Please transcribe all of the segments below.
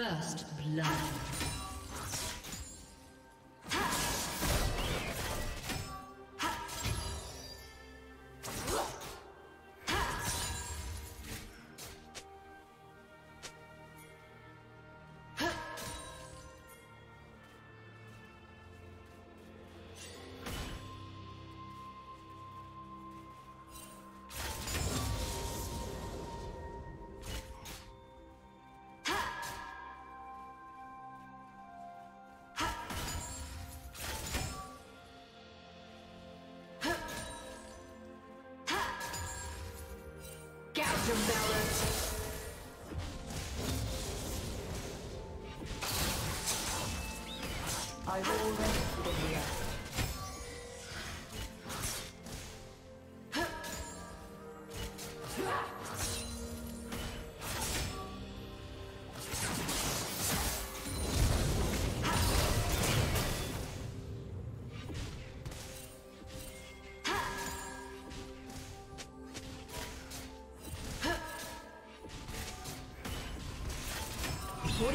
First blood. Developed. I will rest here. What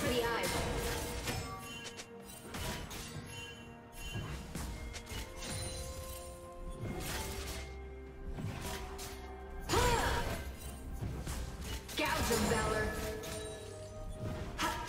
The eye. Gouge of valor. Ha.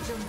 Of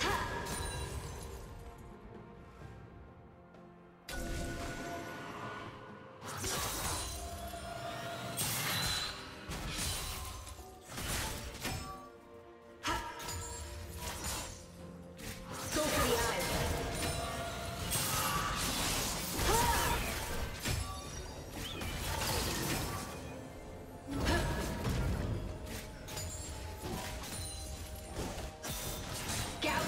Ha! Ha! Go for the eye.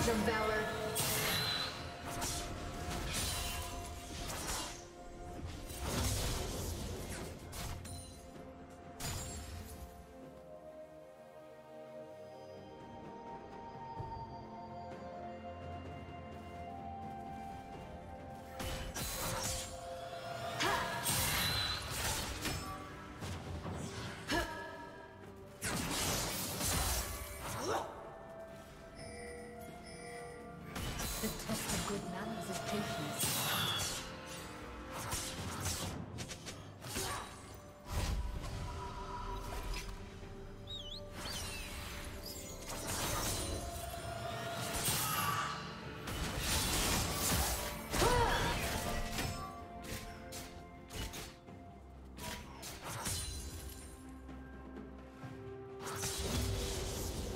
Of valor. The test of good manners is patience.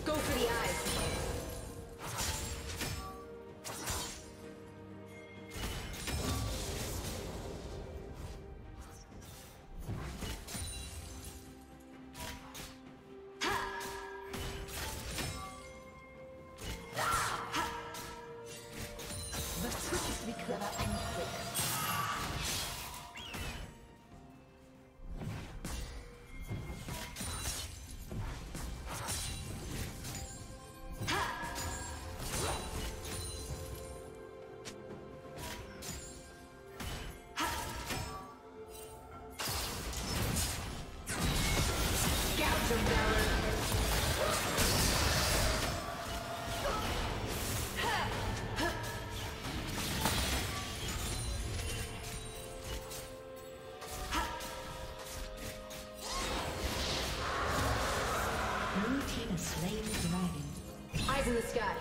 Go for the eyes. in the sky.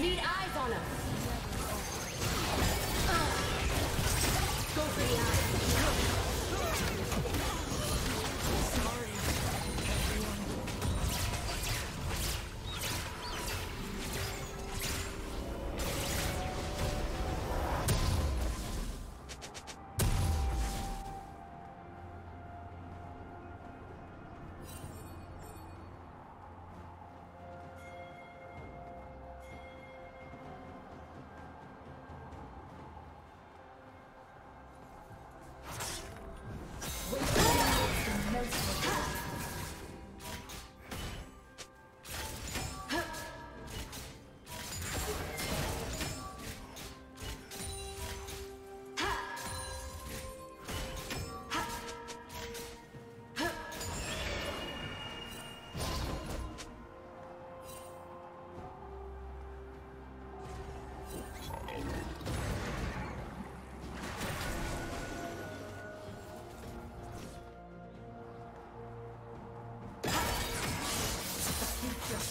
Need eyes on us. Go for the eyes. Sorry,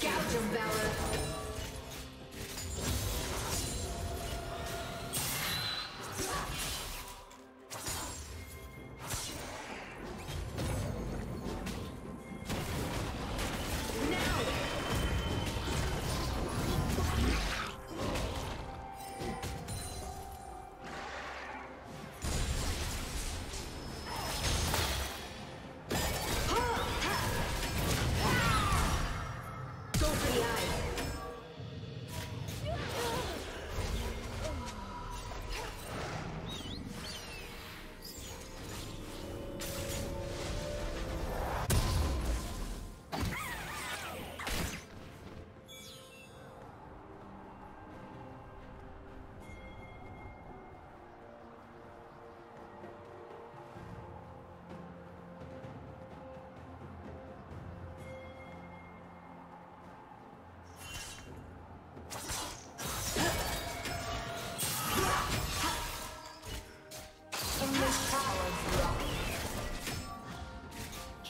Captain Valor.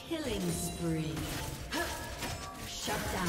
Killing spree. Shut down.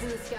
In the sky.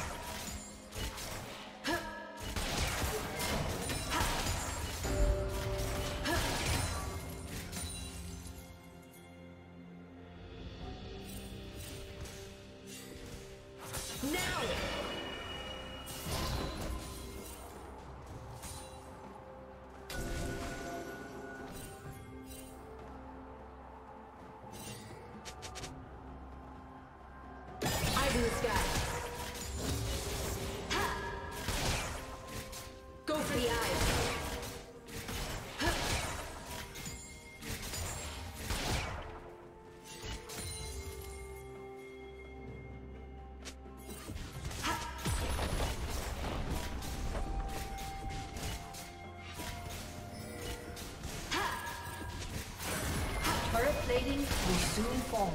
Plating will soon fall.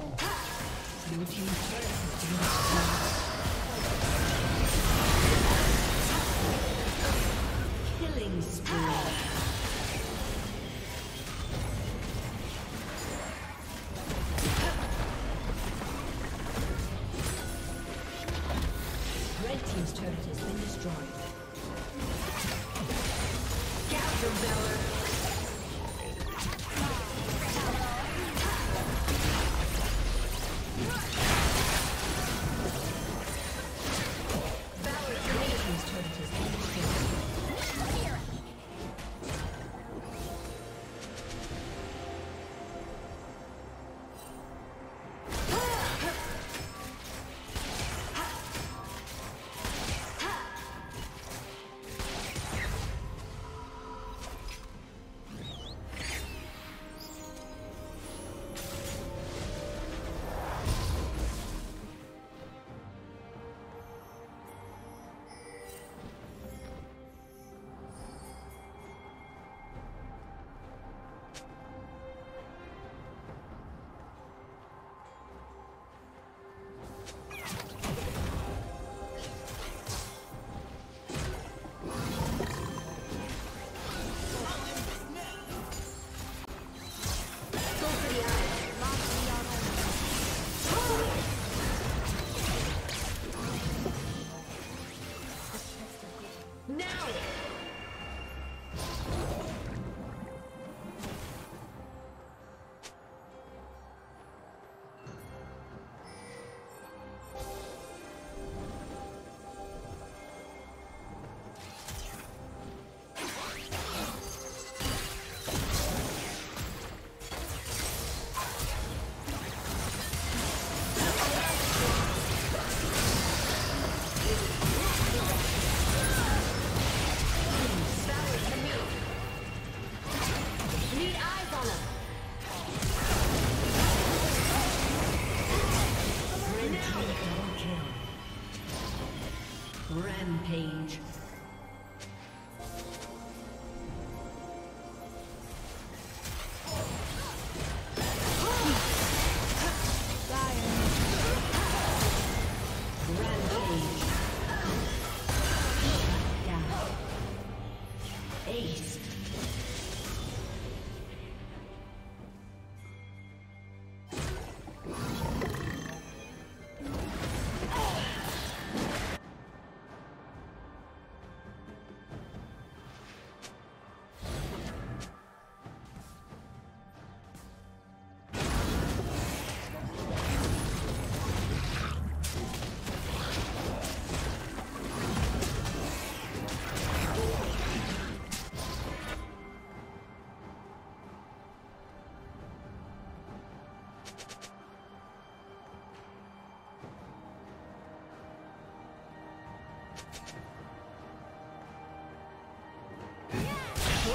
Blue team turret has been destroyed. Killing spree. Rampage. What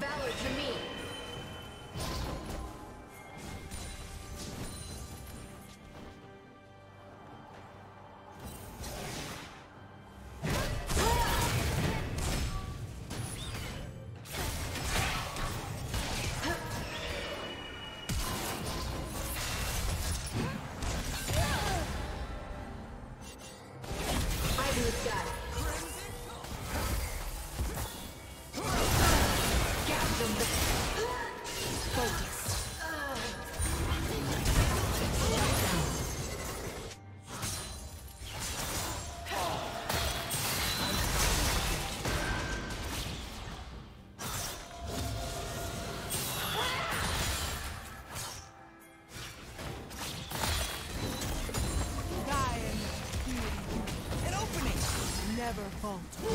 Valor to me. Focus. never falter. Okay.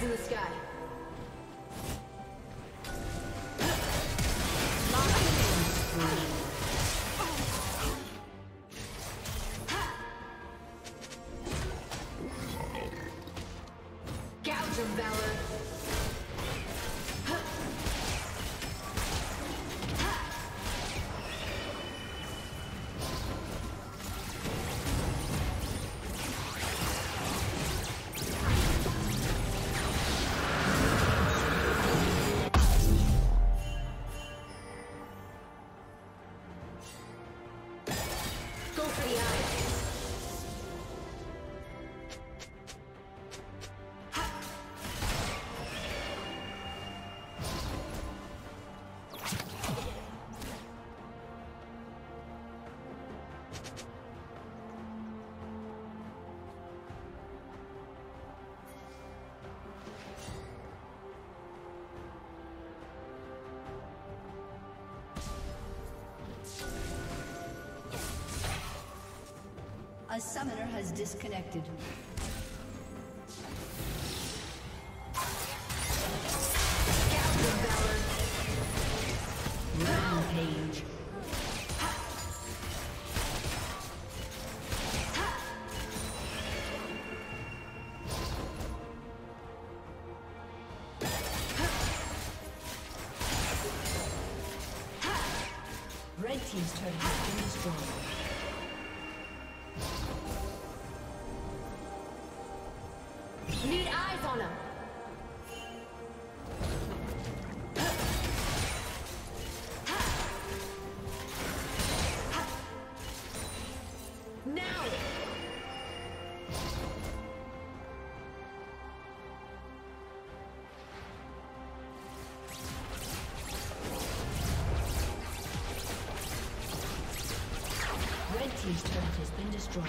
eyes in the sky. Gouge of valor. A summoner has disconnected. Rampage. Red team's turret has been destroyed. His turret has been destroyed.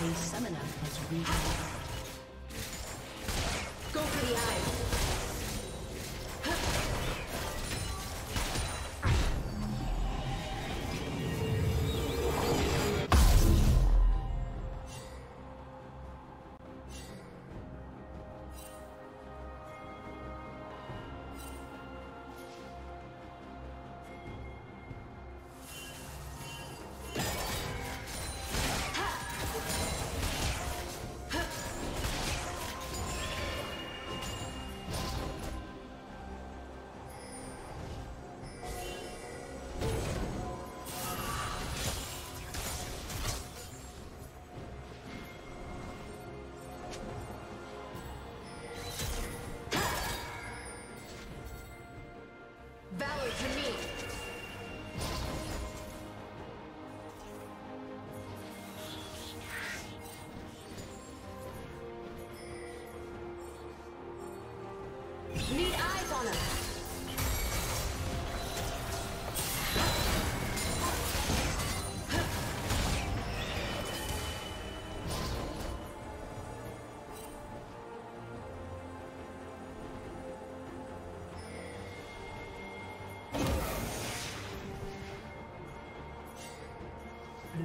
The summoner has reached. Go for the eyes. Blue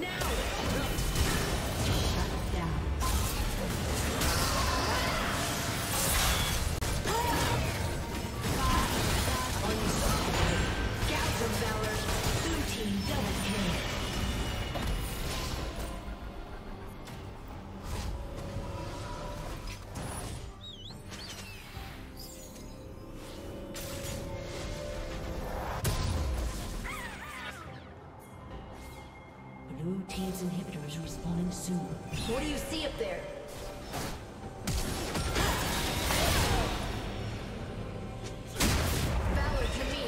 Now! Shut down. Unstoppable. Gouge of valor. Blue team double soon. What do you see up there? Valor to me.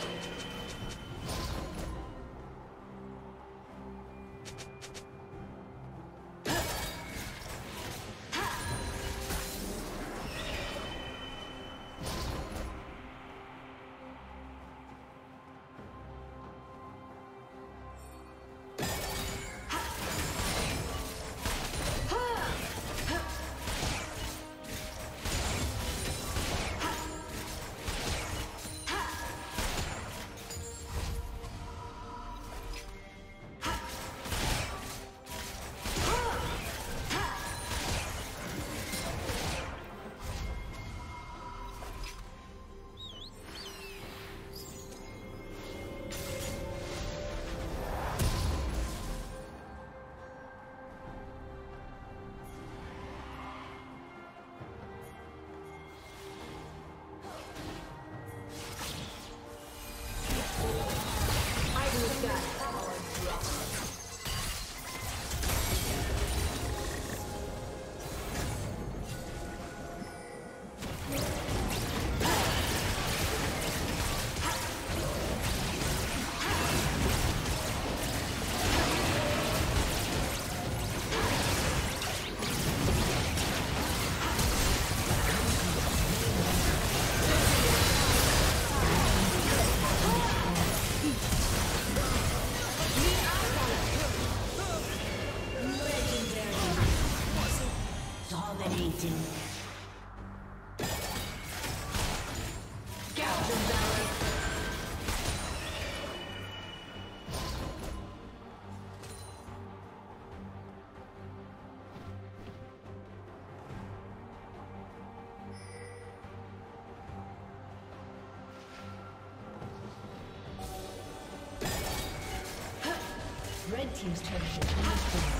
team's turret has been destroyed.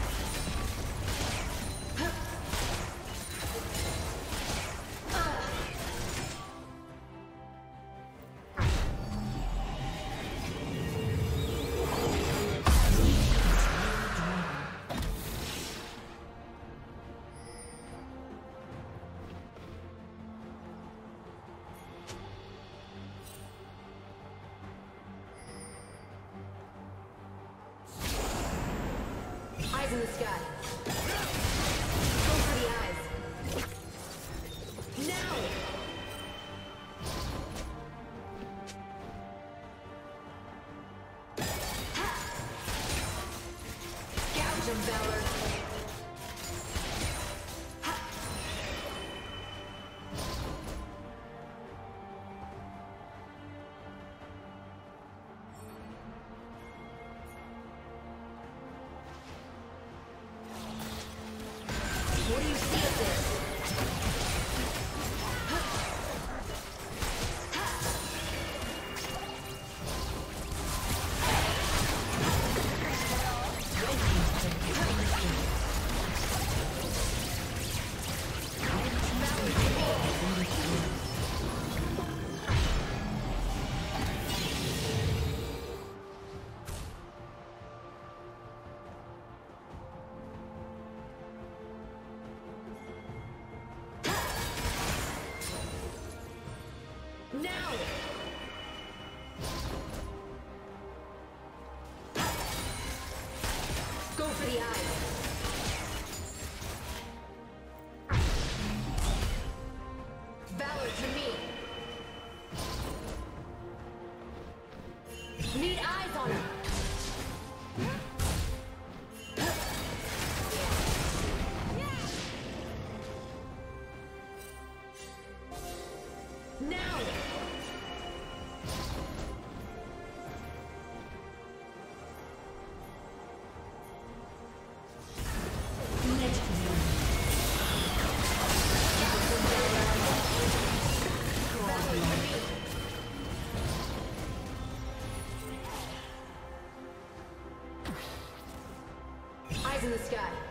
In the sky. Go for the eyes. Now! Ha! Gouge them, Valor. Ha! What do you see up there? In the sky.